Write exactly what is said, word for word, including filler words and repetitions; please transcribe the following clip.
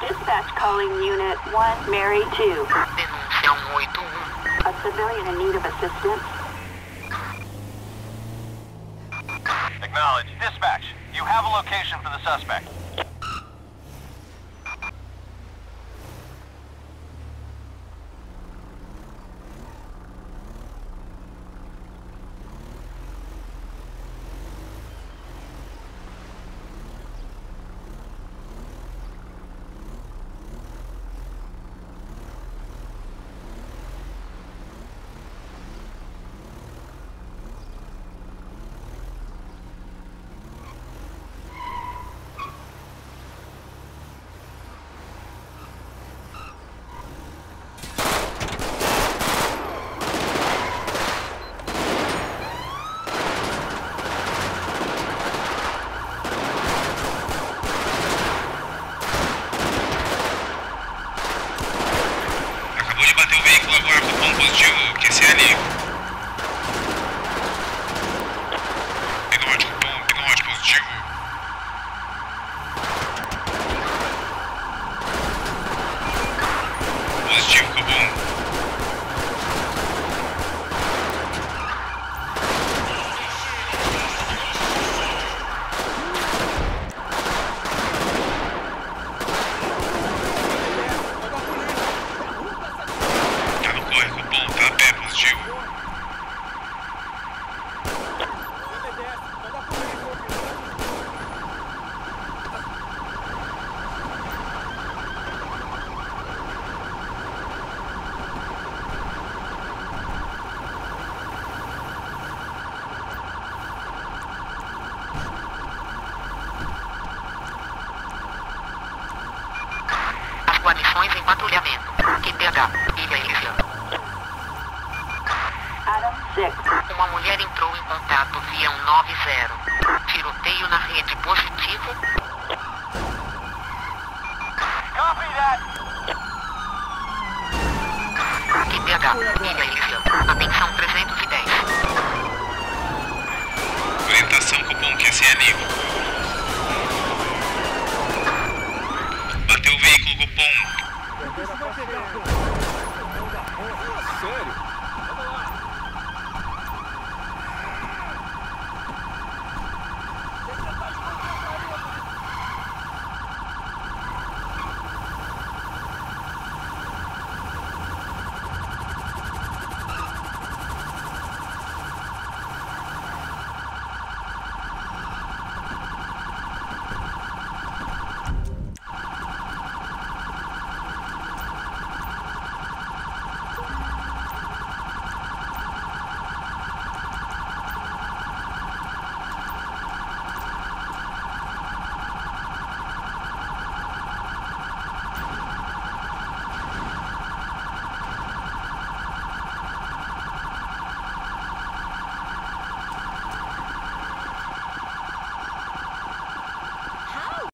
Dispatch calling unit one, Mary two. Denúncia um oito um. A civilian in need of assistance. Acknowledge. Dispatch, you have a location for the suspect. Guarnições em patrulhamento. Q T H, Ilha Elisa. Adam seis. Uma mulher entrou em contato via um nove zero. Tiroteio na rede positivo.